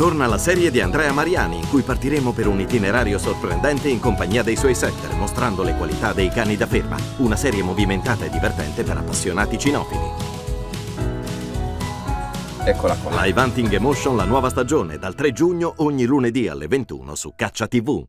Torna la serie di Andrea Mariani, in cui partiremo per un itinerario sorprendente in compagnia dei suoi setter, mostrando le qualità dei cani da ferma. Una serie movimentata e divertente per appassionati cinofili. Eccola qua. Live Hunting Emotion, la nuova stagione, dal 3 giugno, ogni lunedì alle 21 su Caccia TV.